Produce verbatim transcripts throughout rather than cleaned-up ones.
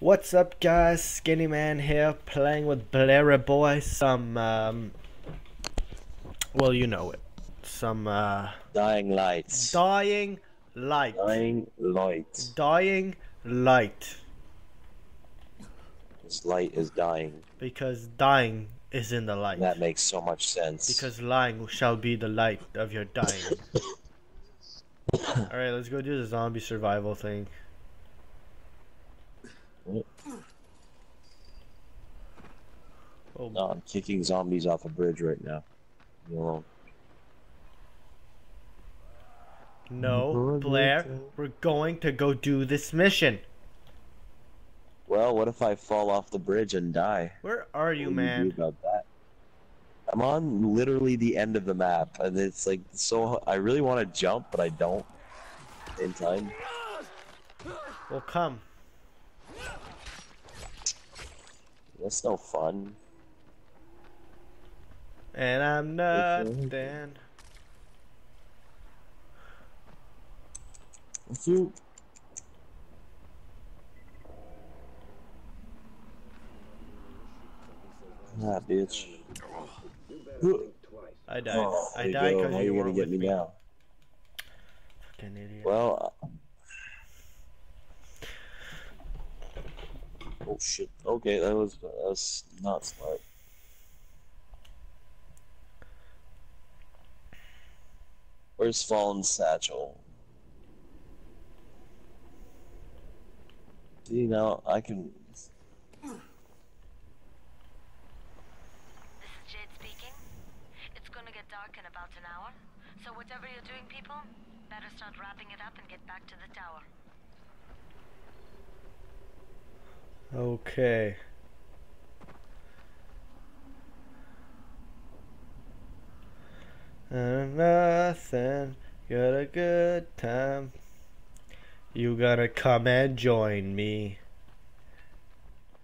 What's up guys, Skinny Man here, playing with Blair Boy some, um, well you know it, some, uh... Dying Lights. Dying Light. Dying Light. Dying Light. This light is dying. Because dying is in the light. That makes so much sense. Because lying shall be the light of your dying. Alright, let's go do the zombie survival thing. Oh, no, I'm kicking zombies off a bridge right now. You're alone. No, Blair, we're going to go do this mission. Well, what if I fall off the bridge and die? Where are you, what man? You do about that? I'm on literally the end of the map, and it's like so. I really want to jump, but I don't. In time. Well, come. That's no fun. And I'm not Dan. You. Ah, bitch. I died. Oh, I died because you, you weren't with me. me now? Fucking idiot. Well. Uh... Oh shit. Okay, that was that was not smart. Where's Fallen Satchel? See, now I can. This is Jade speaking. It's gonna get dark in about an hour. So whatever you're doing, people, better start wrapping it up and get back to the tower. Okay. And nothing, got a good time. You gotta come and join me.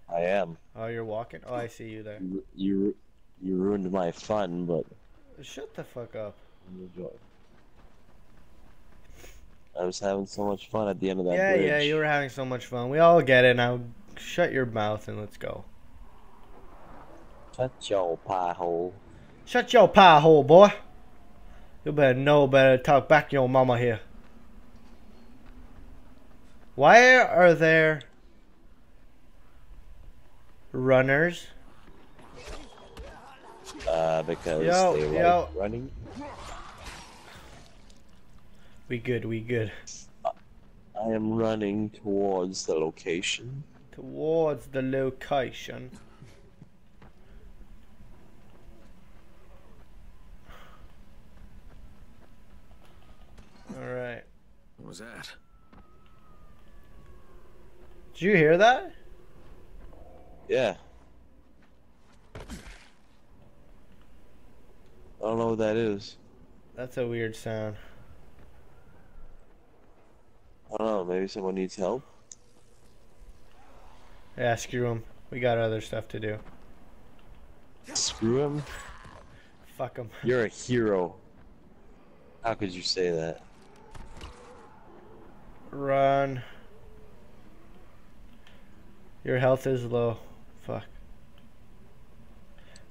I am. Oh, you're walking? Oh, I see you there. You you, you ruined my fun, but... Shut the fuck up. Enjoy. I was having so much fun at the end of that yeah, bridge. Yeah, yeah, you were having so much fun. We all get it now. Shut your mouth and let's go. Shut your pie hole. Shut your pie hole, boy. You better know better talk back to your mama here. Why are there runners? Uh, because yo, they yo. like running. We good, we good. I am running towards the location. Towards the location. Alright. What was that? Did you hear that? Yeah. I don't know what that is. That's a weird sound. I don't know, maybe someone needs help? Yeah, screw him. We got other stuff to do. Screw him? Fuck him. You're a hero. How could you say that? Run. Your health is low. Fuck.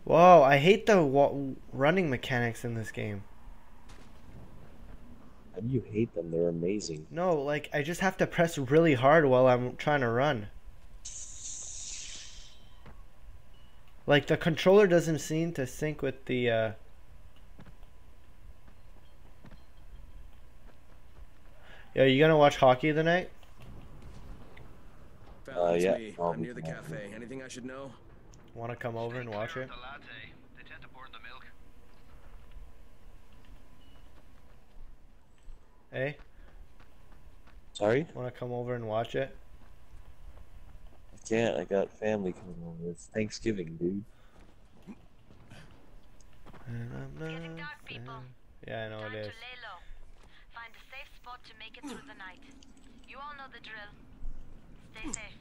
Whoa, I hate the wa- running mechanics in this game. How do you hate them? They're amazing. No, like, I just have to press really hard while I'm trying to run. Like, the controller doesn't seem to sync with the, uh... Yo, you gonna watch hockey tonight? Uh, yeah. I'm near the cafe. Anything I should know? Wanna come over and watch it? Hey? Sorry? Wanna come over and watch it? I can't, I got family coming over. It's Thanksgiving, dude. Getting dark, people. Yeah, I know it is. Time to lay low. Find a safe spot to make it through the night. You all know the drill. Stay safe.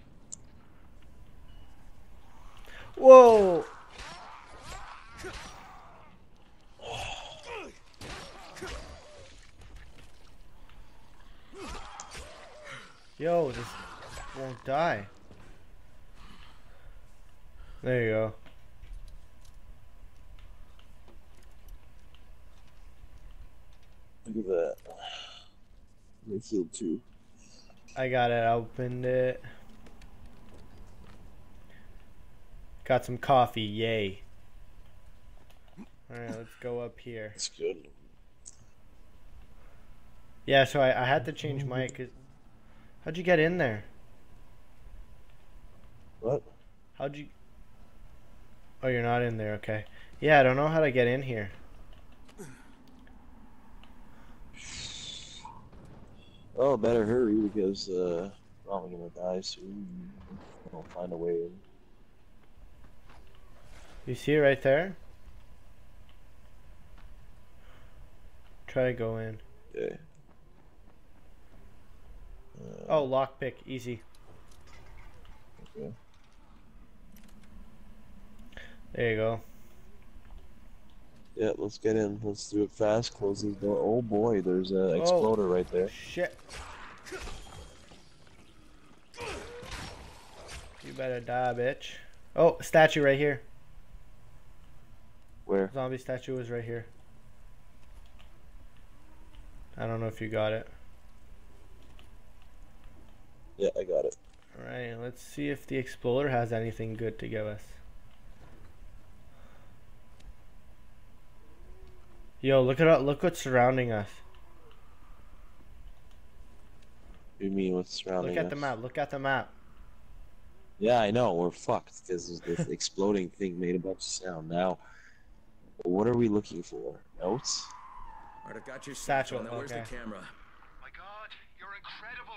Whoa! Yo, this won't die. There you go. Look at that. I sealed two. I got it. I opened it. Got some coffee. Yay. Alright, let's go up here. That's good. Yeah, so I, I had to change mic. Cause... How'd you get in there? What? How'd you... Oh, you're not in there. Okay. Yeah, I don't know how to get in here. Oh, better hurry because uh, I'm gonna die soon. I'll find a way in. You see it right there? Try to go in. Okay. Uh, oh, lockpick, easy. Okay. There you go. Yeah, let's get in. Let's do it fast. Close this door. Oh boy, there's an oh, exploder right there. Shit. You better die, bitch. Oh, statue right here. Where? Zombie statue is right here. I don't know if you got it. Yeah, I got it. Alright, let's see if the exploder has anything good to give us. Yo, look at look what's surrounding us. You mean what's surrounding us? Look at us? the map. Look at the map. Yeah, I know we're fucked because this exploding thing made a bunch of sound. Now, what are we looking for? Notes? All right, I've got your satchel. Now, where's okay. the camera? My God, you're incredible!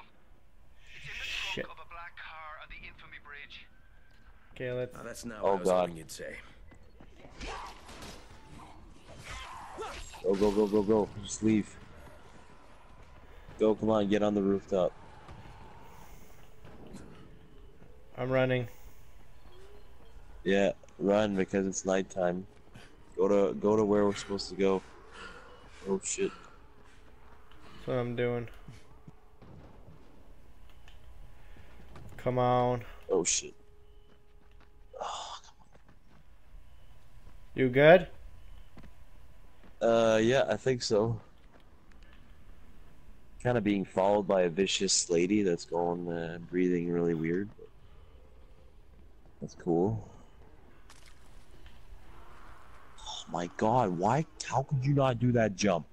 It's in the Shit. trunk of a black car at the Infamy Bridge. Okay, let's. Oh, that's not what oh, I was God. hoping you'd say. Go, go, go, go, go. Just leave. Go, come on, get on the rooftop. I'm running. Yeah, run because it's nighttime. Go to go to where we're supposed to go. Oh shit. That's what I'm doing. Come on. Oh shit. Oh, come on. You good? Uh, yeah, I think so. Kind of being followed by a vicious lady that's going, uh, breathing really weird. That's cool. Oh my God, why? How could you not do that jump?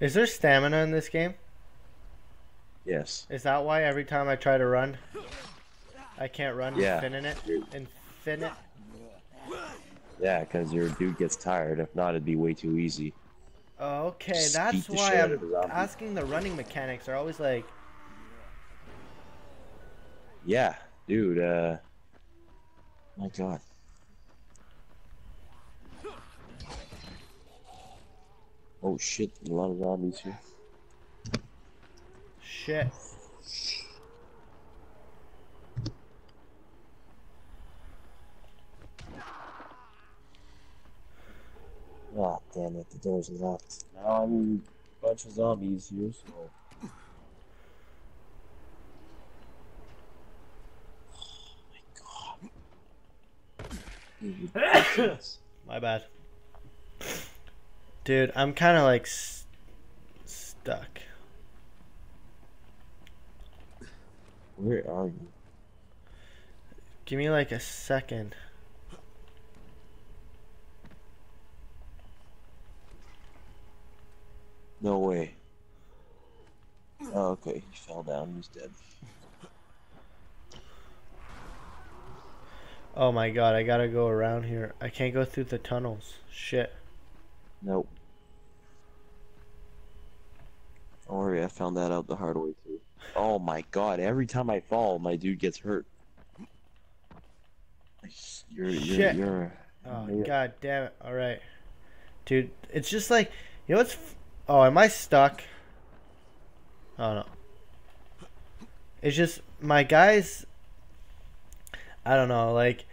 Is there stamina in this game? Yes. Is that why every time I try to run, I can't run yeah. infinite? Infinite? Yeah, because your dude gets tired. If not, it'd be way too easy. Oh, okay, just that's why I'm asking the running mechanics. They're always like... Yeah, dude, uh... my God. Oh, shit, a lot of zombies here. Shit. Oh, damn it, the door's locked. Now I'm a bunch of zombies here, so... Oh my God. My bad. Dude, I'm kind of like... St stuck. Where are you? Give me like a second. No way. Oh, okay, he fell down, he's dead. Oh my God, I gotta go around here. I can't go through the tunnels. Shit. Nope. Don't worry, I found that out the hard way too. Oh my God, every time I fall, my dude gets hurt. You're, you're, Shit. You're, oh, you're... God damn it. Alright. Dude, it's just like, you know what's... Oh, am I stuck? Oh no. It's just my guys. I don't know. Like,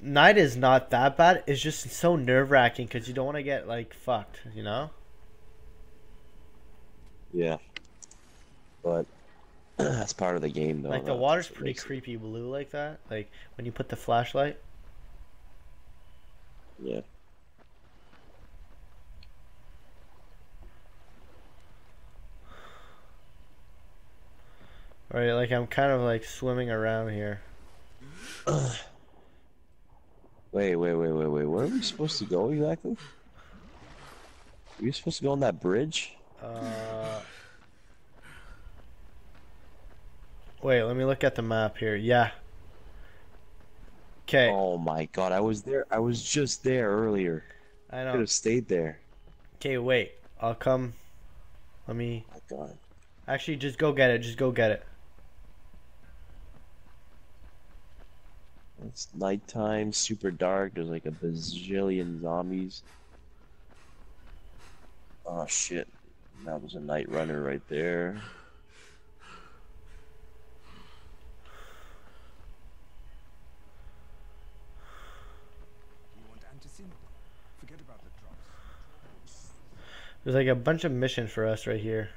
night is not that bad. It's just so nerve-wracking because you don't want to get like fucked, you know? Yeah. But that's part of the game, though. Like, the water's pretty creepy blue like that. Like, when you put the flashlight. Yeah. Alright, like, I'm kind of, like, swimming around here. Wait, wait, wait, wait, wait. Where are we supposed to go, exactly? Are you supposed to go on that bridge? Uh... Wait, let me look at the map here. Yeah. Okay. Oh my god, I was there. I was just there earlier. I know. I could have stayed there. Okay, wait. I'll come. Let me... Oh my god. Actually, just go get it. Just go get it. It's nighttime, super dark. There's like a bazillion zombies. Oh shit. That was a night runner right there. There's like a bunch of missions for us right here.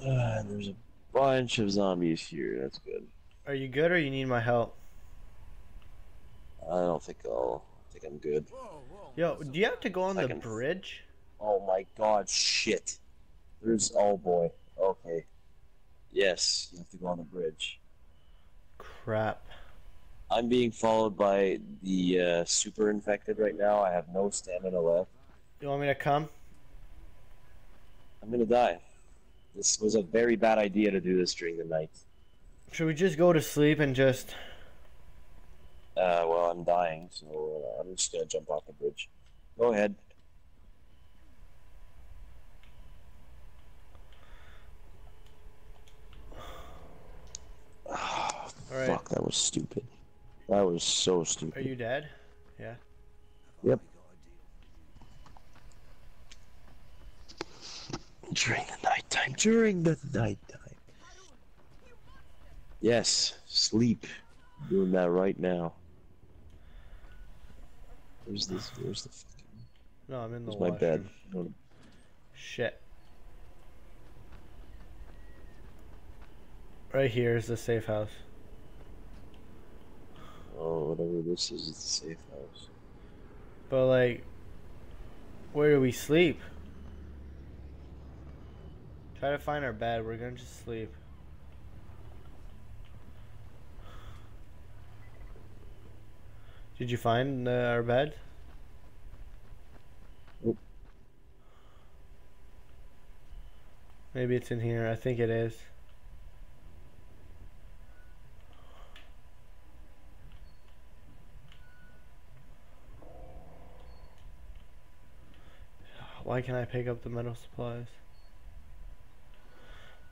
Uh, there's a bunch of zombies here. That's good. Are you good or you need my help? I don't think I'll. I think I'm good. Yo, do you have to go on the bridge? Oh my god, shit. There's. Oh boy. Okay. Yes, you have to go on the bridge. Crap. I'm being followed by the uh, super infected right now. I have no stamina left. You want me to come? I'm gonna die. This was a very bad idea to do this during the night. Should we just go to sleep and just... Uh, well, I'm dying, so uh, I'm just gonna jump off the bridge. Go ahead. Oh, right. Fuck, that was stupid. That was so stupid. Are you dead? Yeah. Yep. During the nighttime. During the nighttime. Yes, sleep. I'm doing that right now. Where's this? Where's the fucking? No, I'm in the. Where's my washroom. Bed? Shit. Right here is the safe house. Oh, whatever this is, it's the safe house. But like, where do we sleep? Try to find our bed. We're gonna just sleep. Did you find uh, our bed? Nope. Maybe it's in here. I think it is. Why can't I pick up the metal supplies?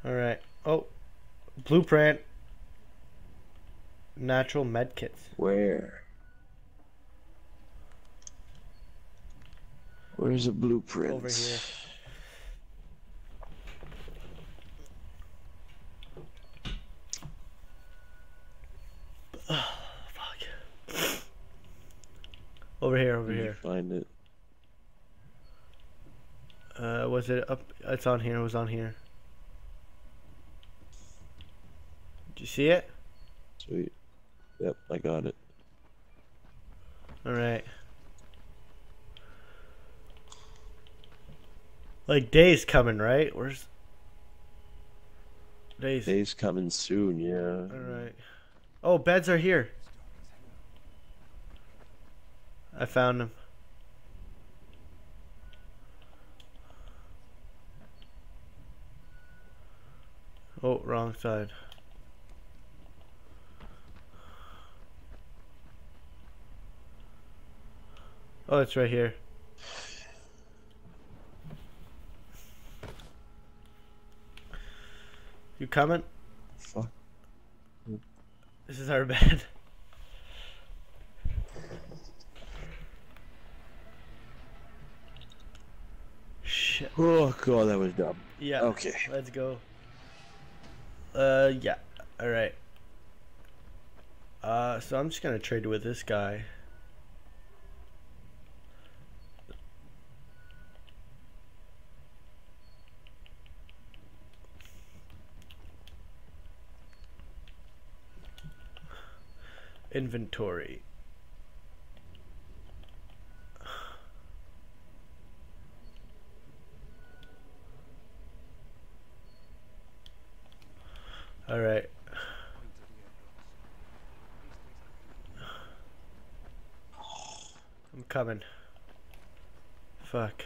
Alright. Oh. Blueprint. Natural medkits. Where? Where's a blueprint? Over here. Oh, fuck. Over here, over here. Find it. Uh, was it up? It's on here. It was on here. Did you see it? Sweet. Yep, I got it. Alright. Like, day's coming, right? Where's... Day's... Day's coming soon, yeah. Alright. Oh, beds are here. I found them. Oh, wrong side. Oh, it's right here. You coming? Fuck. This is our bed. Shit. Oh god, that was dumb. Yeah. Okay. Let's go. Uh, yeah. All right. Uh, so I'm just gonna trade with this guy. Inventory. All right. I'm coming. Fuck.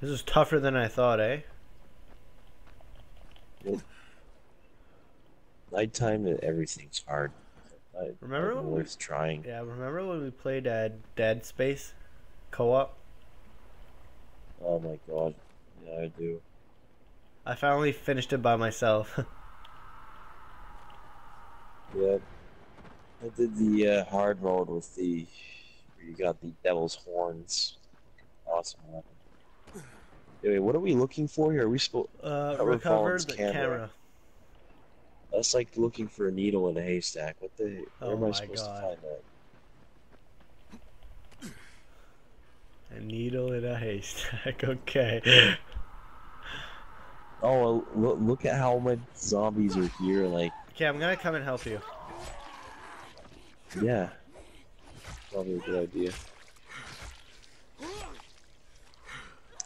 This is tougher than I thought, eh? Nighttime and everything's hard. I, remember when we was trying? Yeah, remember when we played uh, Dead Space co-op? Oh my god. Yeah, I do. I finally finished it by myself. Yeah. I did the uh, hard mode with the... where you got the devil's horns. Awesome weapon. Anyway, what are we looking for here? Are we supposed... Uh, recovered the camera. camera. That's like looking for a needle in a haystack. What the... Where oh am I supposed God. to find that? A needle in a haystack, okay. Oh, look at how many zombies are here, like... Okay, I'm gonna come and help you. Yeah. Probably a good idea.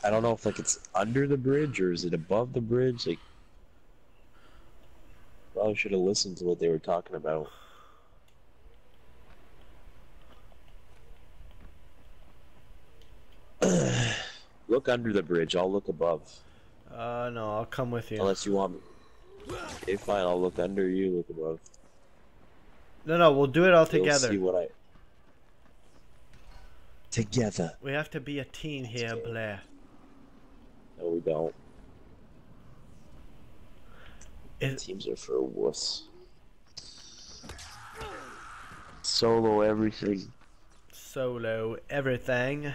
I don't know if like it's under the bridge or is it above the bridge, like... Probably should have listened to what they were talking about. Look under the bridge, I'll look above. Uh, no, I'll come with you. Unless you want me. Okay, fine, I'll look under, you look above. No, no, we'll do it all You'll together. See what I... Together. We have to be a team here, together. Blair. No, we don't. Teams are for a wuss. Solo everything. Solo everything.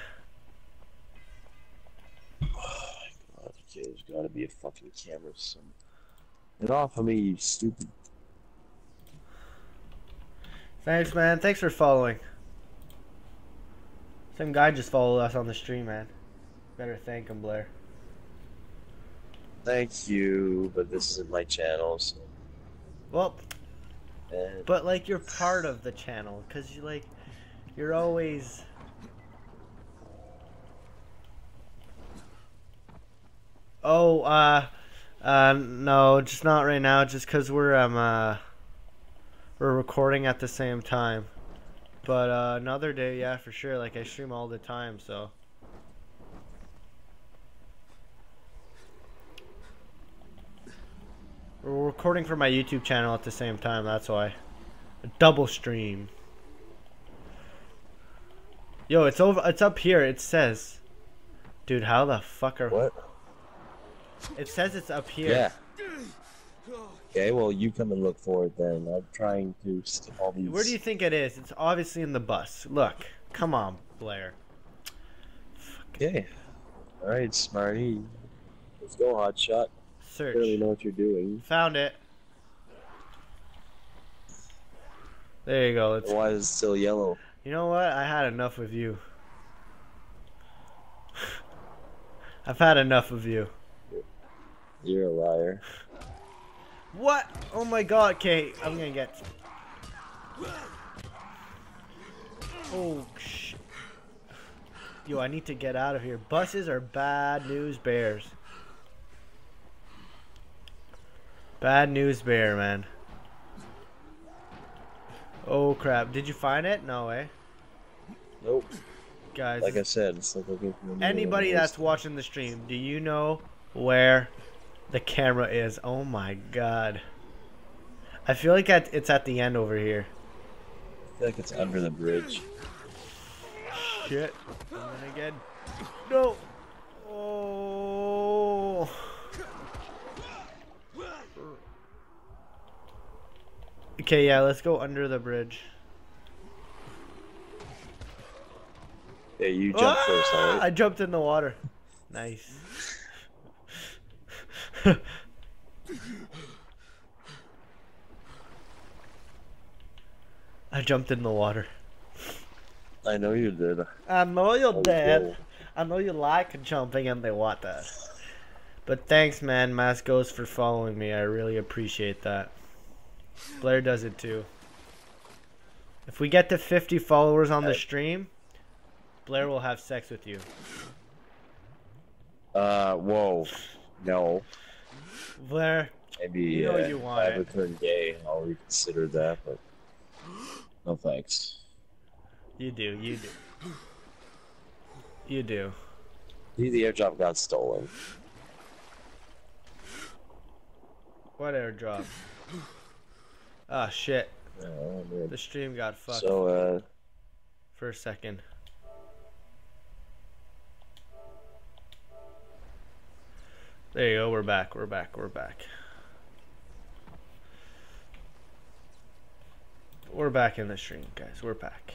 Oh my god, okay, there's gotta be a fucking camera somewhere. Get off of me, you stupid. Thanks, man. Thanks for following. Some guy just followed us on the stream, man. Better thank him, Blair. Thank you, but this isn't my channel, so... Well, and... but like you're part of the channel, cause you like, you're always... Oh, uh, uh, no, just not right now, just cause we're, um, uh, we're recording at the same time. But, uh, another day, yeah, for sure, like I stream all the time, so... We're recording for my YouTube channel at the same time, that's why. A double stream. Yo, it's over, it's up here, it says. Dude, how the fuck are... What? It says it's up here. Yeah. Okay, well, you come and look for it then. I'm trying to skip all these... Where do you think it is? It's obviously in the bus. Look. Come on, Blair. Fuck. Okay. Alright, smarty. Let's go, hotshot. Search. I barely know what you're doing. Found it. There you go. Let's... Why is it still yellow? You know what? I had enough of you. I've had enough of you. You're a liar. What? Oh my god, Kate. I'm gonna get... Oh, sh... Yo, I need to get out of here. Buses are bad news bears. Bad news bear, man. Oh crap, did you find it? No way. Nope. Guys, like I said, it's like looking for anybody that's watching the stream, do you know where the camera is? Oh my god. I feel like it's at the end over here. I feel like it's under the bridge. Shit. I'm gonna get... No! Oh... Okay, yeah, let's go under the bridge. Yeah, you jump ah! first, alright? I jumped in the water. Nice. I jumped in the water. I know you did. I know you oh, did. Cool. I know you like jumping in the water. But thanks, man, Mascos, for following me. I really appreciate that. Blair does it too. If we get to fifty followers on the stream, Blair will have sex with you. Uh, whoa. No. Blair, maybe, you know uh, you want if I return it. Gay, I'll reconsider that, but no thanks. You do, you do. You do. The airdrop got stolen. What airdrop? Ah, oh, shit. Oh, the stream got fucked. So, uh... for a second. There you go, we're back, we're back, we're back. We're back in the stream, guys, we're back.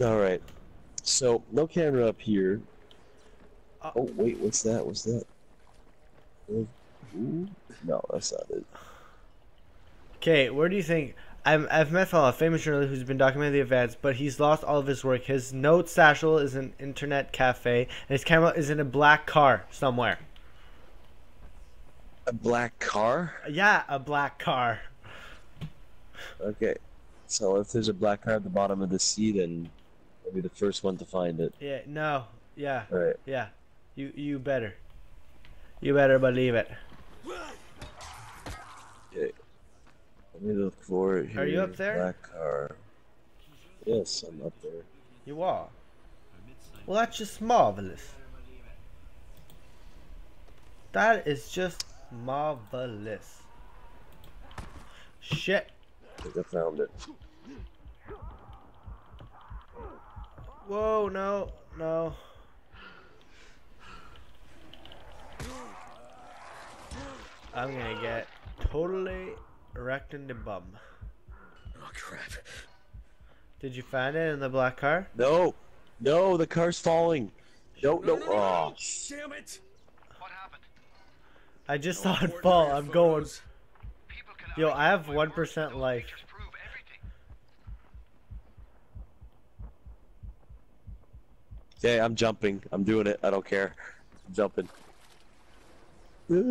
Alright, so, no camera up here. Uh, oh, wait, what's that, what's that? Ooh. Ooh. No, that's not it. Okay, where do you think... I'm, I've met Fallon, a famous journalist who's been documenting the events, but he's lost all of his work. His note satchel is in an internet cafe, and his camera is in a black car somewhere. A black car? Yeah, a black car. Okay, so if there's a black car at the bottom of the sea, then I'll be the first one to find it. Yeah, no, yeah, all right. yeah. You, you better. You better believe it. Okay. Let me look for it here. Are you up there? Black car. Yes, I'm up there. You are? Well, that's just marvelous. That is just marvelous. Shit. I think I found it. Whoa, no, no. I'm gonna get totally wrecked in the bum. Oh crap. Did you find it in the black car? No! No, the car's falling. No, no, no, no, oh. no. Damn it. What happened? I just no saw it fall. I'm going. Yo, I have one percent life. Okay, I'm jumping. I'm doing it. I don't care. I'm jumping. Where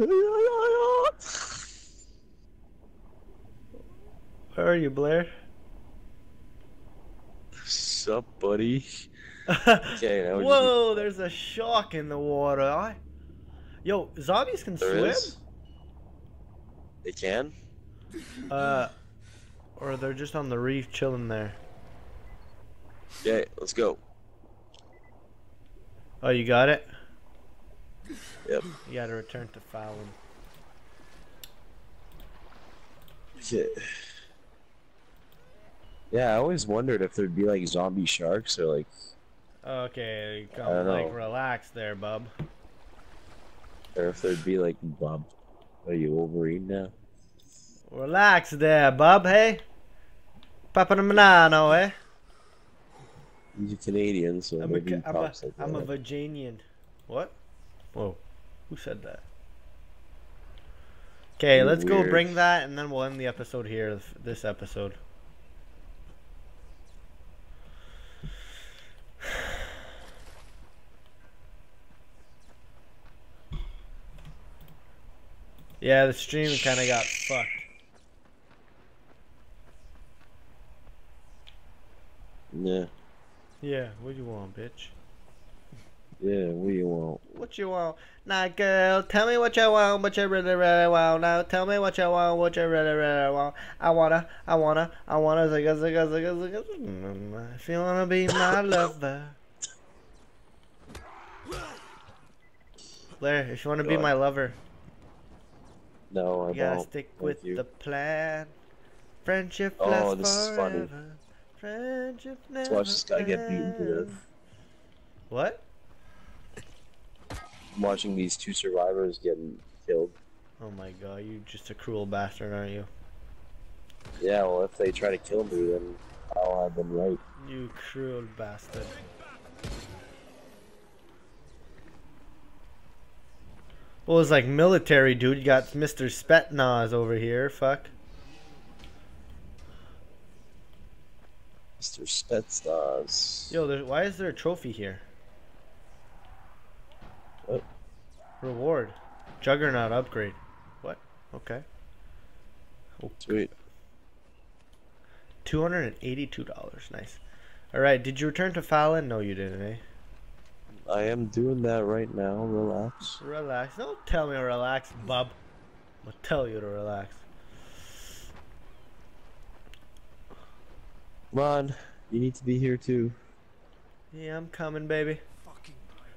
are you, Blair? Sup, buddy? Okay, that was Whoa, just... there's a shark in the water. Yo, zombies can there swim? Is. They can? Uh, or they're just on the reef chilling there. Okay, let's go. Oh, you got it? Yep. You gotta return to Fallon. Yeah. yeah, I always wondered if there'd be like zombie sharks or like. Okay, come like know. relax there, bub. Or if there'd be like, bub, are you Wolverine now? Relax there, bub. Hey, Papa Manano, eh? He's a Canadian, so I'm maybe a, he I'm, pops a, like I'm a Virginian. What? Whoa, who said that? Okay, let's weird. go bring that, and then we'll end the episode here, this episode. Yeah, the stream kind of got fucked. Yeah. Yeah, what do you want, bitch? Yeah, what do you want? What you want? Now, girl, tell me what you want, what you really, really want. Now, tell me what you want, what you really, really want. I wanna, I wanna, I wanna, zigga, zigga, zigga, zigga. If you wanna be my lover. Blair, if you wanna Go be on. my lover. No, I won't. You gotta stick Thank with you. the plan. Friendship oh, lasts this is forever. Funny. Friendship never so I just gotta get beaten to death. What? I'm watching these two survivors getting killed. Oh my god, you're just a cruel bastard, aren't you? Yeah, well, if they try to kill me, then I'll have them right. You cruel bastard. Well, it's like military, dude. You got Mister Spetsnaz over here, fuck. Mister Spetsnaz. Yo, there, why is there a trophy here? Reward. Juggernaut upgrade. What? Okay. Cool. Sweet. two hundred eighty-two dollars. Nice. All right. Did you return to Fallon? No, you didn't, eh? I am doing that right now. Relax. Relax. Don't tell me to relax, bub. I'll tell you to relax. Come on. You need to be here too. Yeah, I'm coming, baby. Fucking,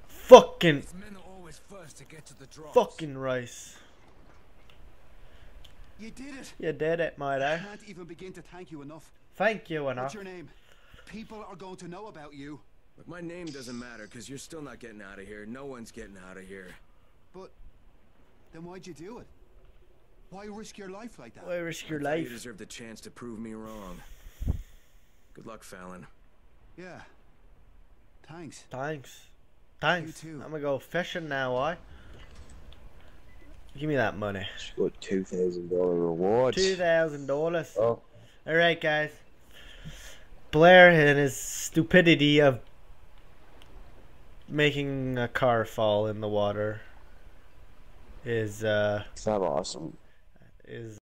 fucking, men are always first to get to the drops. Fucking rice. You did it. You did it, mate. I can't even begin to thank you enough. Thank you enough. What's your name? People are going to know about you. But my name doesn't matter because you're still not getting out of here. No one's getting out of here. But then why'd you do it? Why risk your life like that? Why risk your life? You deserve the chance to prove me wrong. Good luck, Fallon. Yeah. Thanks. Thanks. Thanks. I'm gonna go fishing now, I. Give me that money. Just got two thousand dollar reward. Two thousand dollars. Oh. All right, guys. Blair and his stupidity of making a car fall in the water is uh. It's not awesome. Is.